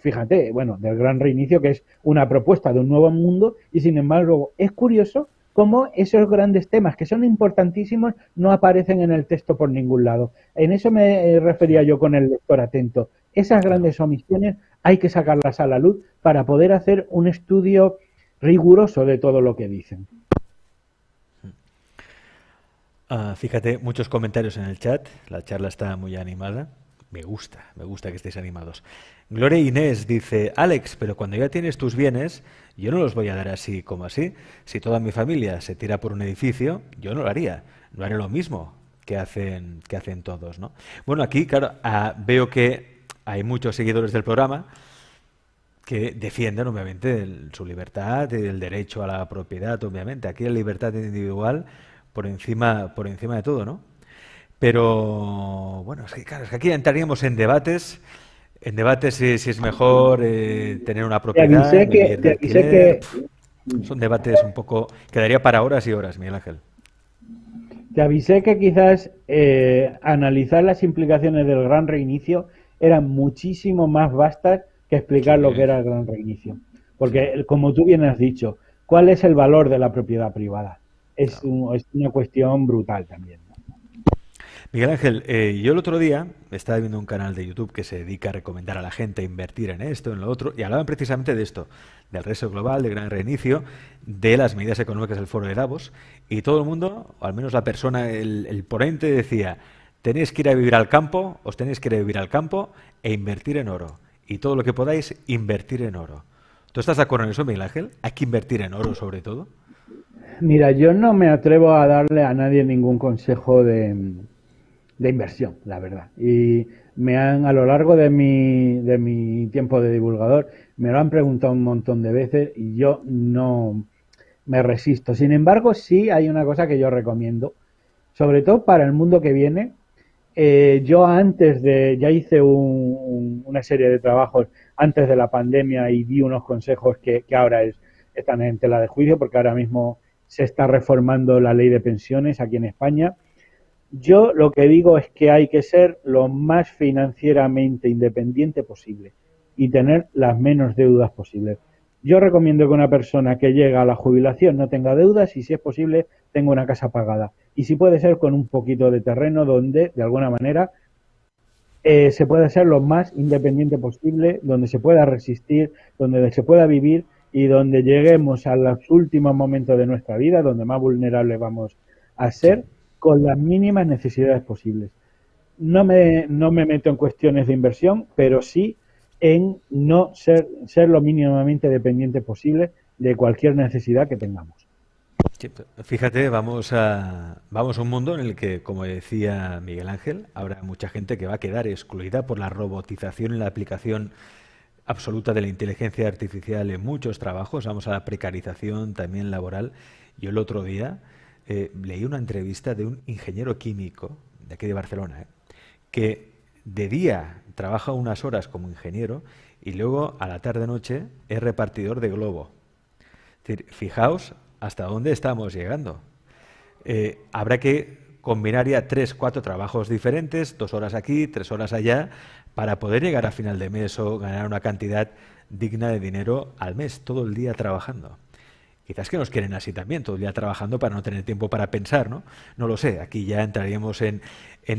fíjate, bueno, del gran reinicio, que es una propuesta de un nuevo mundo, y sin embargo es curioso cómo esos grandes temas que son importantísimos no aparecen en el texto por ningún lado. En eso me refería yo con el lector atento. Esas grandes omisiones hay que sacarlas a la luz para poder hacer un estudio riguroso de todo lo que dicen. Fíjate, muchos comentarios en el chat. La charla está muy animada. Me gusta que estéis animados. Gloria Inés dice, Alex, pero cuando ya tienes tus bienes, yo no los voy a dar así como así. Si toda mi familia se tira por un edificio, yo no lo haría. No haré lo mismo que hacen todos, ¿no? Bueno, aquí, claro, veo que hay muchos seguidores del programa que defienden, obviamente, su libertad, el derecho a la propiedad, obviamente. Aquí la libertad individual por encima de todo, ¿no? Pero, bueno, es que, claro, es que aquí entraríamos en debates si es mejor tener una propiedad, vivir de alquiler. Son debates un poco... Quedaría para horas y horas, Miguel Ángel. Te avisé que quizás analizar las implicaciones del gran reinicio eran muchísimo más vastas que explicar lo que era el gran reinicio. Porque, como tú bien has dicho, ¿cuál es el valor de la propiedad privada? Es una cuestión brutal también, ¿no? Miguel Ángel, yo el otro día estaba viendo un canal de YouTube que se dedica a recomendar a la gente invertir en esto, en lo otro, y hablaban precisamente de esto, del resto global, del gran reinicio, de las medidas económicas del Foro de Davos, y todo el mundo, o al menos la persona, el ponente decía... Tenéis que ir a vivir al campo, os tenéis que ir a vivir al campo e invertir en oro. Y todo lo que podáis, invertir en oro. ¿Tú estás de acuerdo en eso, Miguel Ángel? ¿Hay que invertir en oro, sobre todo? Mira, yo no me atrevo a darle a nadie ningún consejo de inversión, la verdad. Y a lo largo de mi tiempo de divulgador, me lo han preguntado un montón de veces y yo no me resisto. Sin embargo, sí hay una cosa que yo recomiendo, sobre todo para el mundo que viene. Yo ya hice una serie de trabajos antes de la pandemia y di unos consejos que ahora están en tela de juicio porque ahora mismo se está reformando la ley de pensiones aquí en España. Yo lo que digo es que hay que ser lo más financieramente independiente posible y tener las menos deudas posibles. Yo recomiendo que una persona que llega a la jubilación no tenga deudas y, si es posible, tenga una casa pagada. Y si puede ser con un poquito de terreno donde, de alguna manera, se pueda ser lo más independiente posible, donde se pueda resistir, donde se pueda vivir y donde lleguemos a los últimos momentos de nuestra vida, donde más vulnerables vamos a ser, con las mínimas necesidades posibles. No me meto en cuestiones de inversión, pero sí en no ser lo mínimamente dependiente posible de cualquier necesidad que tengamos. Fíjate, vamos a un mundo en el que, como decía Miguel Ángel, habrá mucha gente que va a quedar excluida por la robotización y la aplicación absoluta de la inteligencia artificial en muchos trabajos. Vamos a la precarización también laboral. Yo el otro día leí una entrevista de un ingeniero químico de aquí de Barcelona, que de día trabaja unas horas como ingeniero y luego a la tarde-noche es repartidor de Glovo. Es decir, fijaos hasta dónde estamos llegando. Habrá que combinar ya 3, 4 trabajos diferentes, 2 horas aquí, 3 horas allá, para poder llegar a final de mes o ganar una cantidad digna de dinero al mes, todo el día trabajando. Quizás que nos quieren así también, todo el día trabajando para no tener tiempo para pensar, ¿no? No lo sé, aquí ya entraríamos en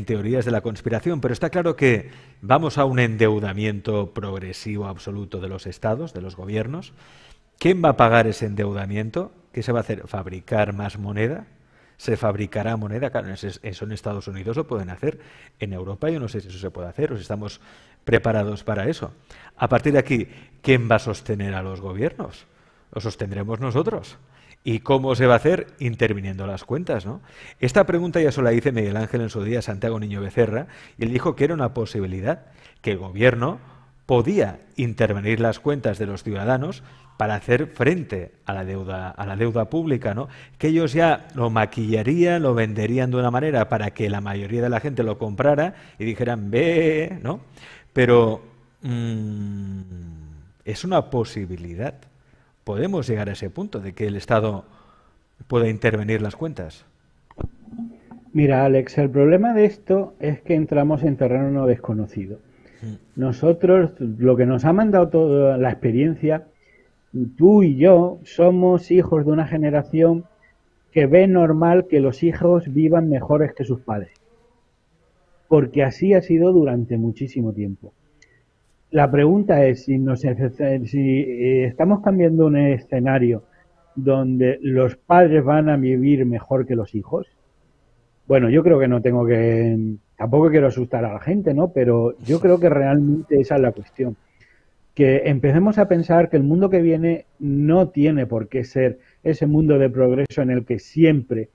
teorías de la conspiración, pero está claro que vamos a un endeudamiento progresivo absoluto de los estados, de los gobiernos. ¿Quién va a pagar ese endeudamiento? ¿Qué se va a hacer? ¿Fabricar más moneda? ¿Se fabricará moneda? Claro, eso en Estados Unidos lo pueden hacer. En Europa yo no sé si eso se puede hacer o si estamos preparados para eso. A partir de aquí, ¿quién va a sostener a los gobiernos? ¿Lo sostendremos nosotros? ¿Y cómo se va a hacer? Interviniendo las cuentas, ¿no? Esta pregunta ya se la hice Miguel Ángel en su día a Santiago Niño Becerra, y él dijo que era una posibilidad, que el gobierno podía intervenir las cuentas de los ciudadanos para hacer frente a la deuda pública, ¿no? Que ellos ya lo maquillarían, lo venderían de una manera para que la mayoría de la gente lo comprara y dijeran, ve, ¿no? Pero es una posibilidad. ¿Podemos llegar a ese punto de que el Estado pueda intervenir las cuentas? Mira, Alex, el problema de esto es que entramos en terreno no desconocido. Sí. Nosotros, lo que nos ha mandado toda la experiencia, tú y yo somos hijos de una generación que ve normal que los hijos vivan mejores que sus padres. Porque así ha sido durante muchísimo tiempo. La pregunta es si estamos cambiando un escenario donde los padres van a vivir mejor que los hijos. Bueno, yo creo que no tengo que... Tampoco quiero asustar a la gente, ¿no? Pero yo creo que realmente esa es la cuestión. Que empecemos a pensar que el mundo que viene no tiene por qué ser ese mundo de progreso en el que siempre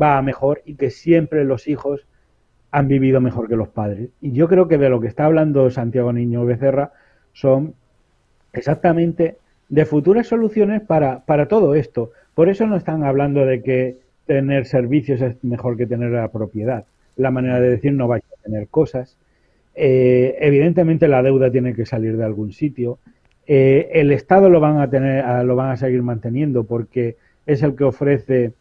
va a mejor y que siempre los hijos han vivido mejor que los padres. Y yo creo que de lo que está hablando Santiago Niño Becerra son exactamente de futuras soluciones para todo esto. Por eso no están hablando de que tener servicios es mejor que tener la propiedad. La manera de decir no vais a tener cosas. Evidentemente la deuda tiene que salir de algún sitio. El Estado lo van a seguir manteniendo porque es el que ofrece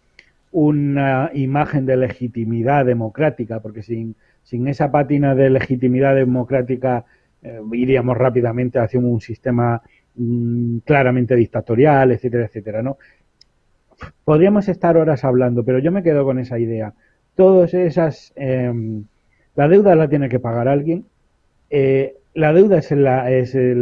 una imagen de legitimidad democrática, porque sin esa pátina de legitimidad democrática iríamos rápidamente hacia un sistema claramente dictatorial, etcétera, etcétera, ¿no? Podríamos estar horas hablando, pero yo me quedo con esa idea. Todas esas... la deuda la tiene que pagar alguien, la deuda es el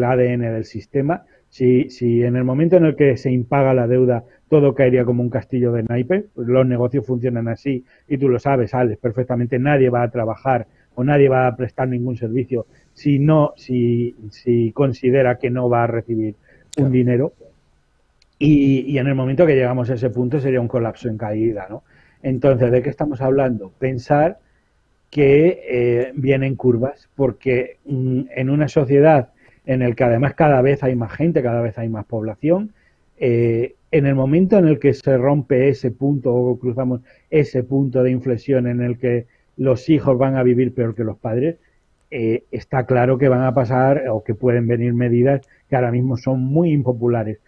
ADN del sistema. Si en el momento en el que se impaga la deuda todo caería como un castillo de naipes, pues los negocios funcionan así y tú lo sabes, Alex, perfectamente. Nadie va a trabajar o nadie va a prestar ningún servicio si considera que no va a recibir un dinero, y en el momento que llegamos a ese punto sería un colapso en caída, ¿no? Entonces, ¿de qué estamos hablando? Pensar que vienen curvas, porque en una sociedad en el que además cada vez hay más gente, cada vez hay más población, en el momento en el que se rompe ese punto o cruzamos ese punto de inflexión en el que los hijos van a vivir peor que los padres, está claro que van a pasar o que pueden venir medidas que ahora mismo son muy impopulares.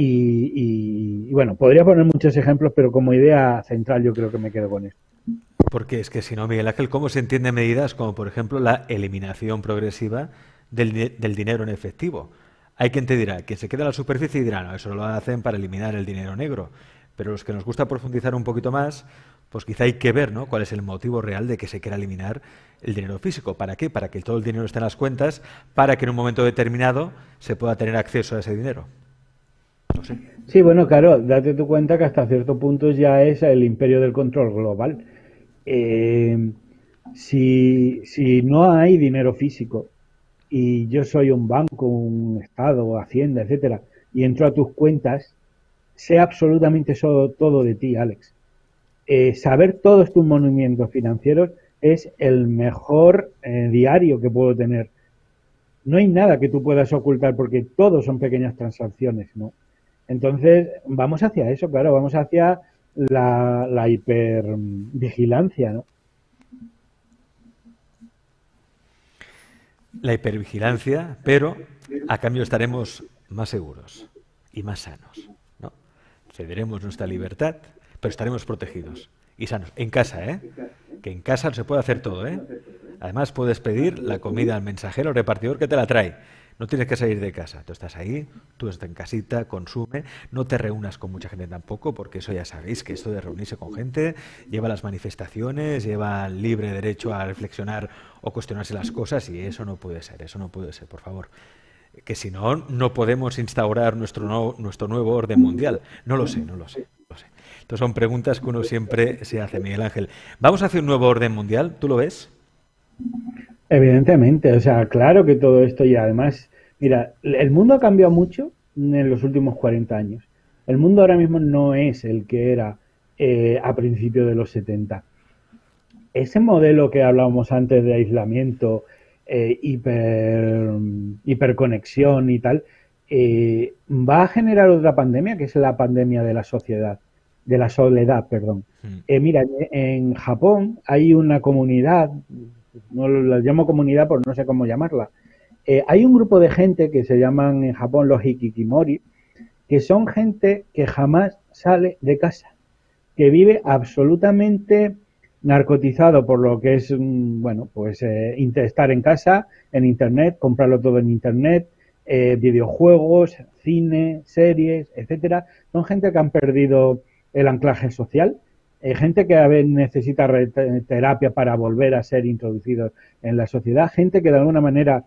Y bueno, podría poner muchos ejemplos, pero como idea central yo creo que me quedo con esto. Porque es que si no, Miguel Ángel, ¿cómo se entienden medidas como, por ejemplo, la eliminación progresiva del dinero en efectivo? Hay quien te dirá que se queda la superficie y dirá, no, eso lo hacen para eliminar el dinero negro. Pero los que nos gusta profundizar un poquito más, pues quizá hay que ver, ¿no?, cuál es el motivo real de que se quiera eliminar el dinero físico. ¿Para qué? Para que todo el dinero esté en las cuentas, para que en un momento determinado se pueda tener acceso a ese dinero. No sé. Sí, bueno, claro, date tu cuenta que hasta cierto punto ya es el imperio del control global. Si no hay dinero físico y yo soy un banco, un estado, hacienda, etcétera, y entro a tus cuentas, sé absolutamente todo de ti, Alex. Saber todos tus movimientos financieros es el mejor diario que puedo tener. No hay nada que tú puedas ocultar porque todo son pequeñas transacciones, ¿no? Entonces, vamos hacia eso, claro, vamos hacia la hipervigilancia, ¿no? La hipervigilancia, pero a cambio estaremos más seguros y más sanos, ¿no? Cederemos nuestra libertad, pero estaremos protegidos y sanos. En casa, ¿eh? Que en casa se puede hacer todo, ¿eh? Además, puedes pedir la comida al mensajero, al repartidor que te la trae. No tienes que salir de casa. Tú estás ahí, tú estás en casita, consume. No te reúnas con mucha gente tampoco, porque eso ya sabéis que esto de reunirse con gente lleva a las manifestaciones, lleva al libre derecho a reflexionar o cuestionarse las cosas y eso no puede ser, por favor. Que si no, no podemos instaurar nuestro nuevo orden mundial. No lo sé. Entonces son preguntas que uno siempre se hace, Miguel Ángel. ¿Vamos hacia un nuevo orden mundial? ¿Tú lo ves? Evidentemente, o sea, claro que todo esto y además, mira, el mundo ha cambiado mucho en los últimos 40 años. El mundo ahora mismo no es el que era a principios de los 70. Ese modelo que hablábamos antes de aislamiento, hiperconexión y tal, va a generar otra pandemia, que es la pandemia de la sociedad, de la soledad, perdón. Mira, en Japón hay una comunidad, no la llamo comunidad por no sé cómo llamarla. Hay un grupo de gente que se llaman en Japón los hikikimori, que son gente que jamás sale de casa, que vive absolutamente narcotizado por lo que es, bueno, pues estar en casa, en internet, comprarlo todo en internet, videojuegos, cine, series, etcétera. Son gente que han perdido el anclaje social. Gente que a veces necesita terapia para volver a ser introducidos en la sociedad, gente que de alguna manera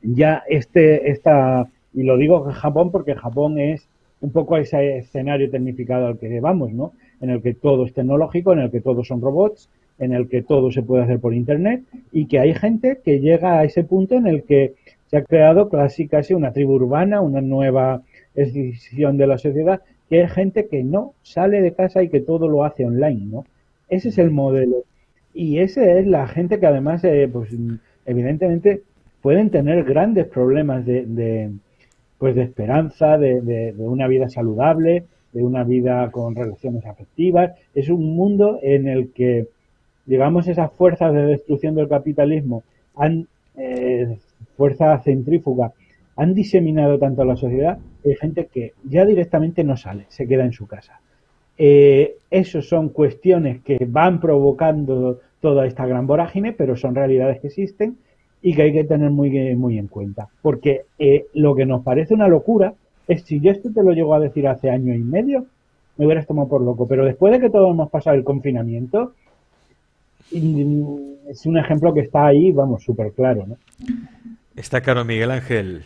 ya y lo digo en Japón porque Japón es un poco ese escenario tecnificado al que vamos, ¿no? En el que todo es tecnológico, en el que todos son robots, en el que todo se puede hacer por internet y que hay gente que llega a ese punto en el que se ha creado casi una tribu urbana, una nueva escisión de la sociedad, que es gente que no sale de casa y que todo lo hace online, ¿no? Ese es el modelo. Y esa es la gente que además, pues evidentemente, pueden tener grandes problemas de esperanza, de una vida saludable, de una vida con relaciones afectivas. Es un mundo en el que, digamos, esas fuerzas de destrucción del capitalismo, fuerzas centrífugas, han diseminado tanto a la sociedad, hay gente que ya directamente no sale, se queda en su casa. Esas son cuestiones que van provocando toda esta gran vorágine, pero son realidades que existen y que hay que tener muy, muy en cuenta. Porque lo que nos parece una locura es, si yo esto te lo llego a decir hace año y medio, me hubieras tomado por loco. Pero después de que todos hemos pasado el confinamiento, es un ejemplo que está ahí, vamos, súper claro, ¿no? Está claro, Miguel Ángel.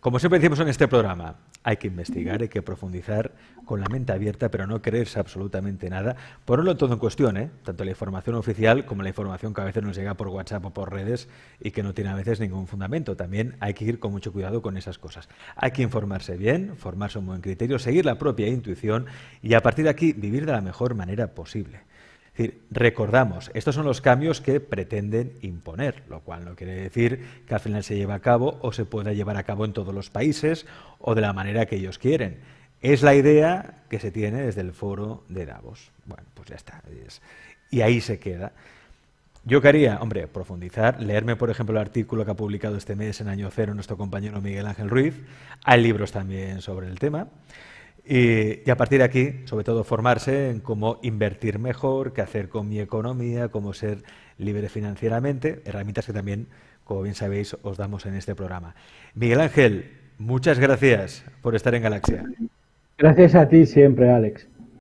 Como siempre decimos en este programa, hay que investigar, hay que profundizar con la mente abierta, pero no creerse absolutamente nada. Ponerlo todo en cuestión, ¿eh? Tanto la información oficial como la información que a veces nos llega por WhatsApp o por redes y que no tiene a veces ningún fundamento. También hay que ir con mucho cuidado con esas cosas. Hay que informarse bien, formarse un buen criterio, seguir la propia intuición y a partir de aquí vivir de la mejor manera posible. Es decir, recordamos, estos son los cambios que pretenden imponer, lo cual no quiere decir que al final se lleve a cabo o se pueda llevar a cabo en todos los países o de la manera que ellos quieren. Es la idea que se tiene desde el foro de Davos. Bueno, pues ya está. Y ahí se queda. Yo quería, hombre, profundizar, leerme, por ejemplo, el artículo que ha publicado este mes en Año Cero nuestro compañero Miguel Ángel Ruiz. Hay libros también sobre el tema. Y a partir de aquí, sobre todo, formarse en cómo invertir mejor, qué hacer con mi economía, cómo ser libre financieramente, herramientas que también, como bien sabéis, os damos en este programa. Miguel Ángel, muchas gracias por estar en Galaxia. Gracias a ti siempre, Alex.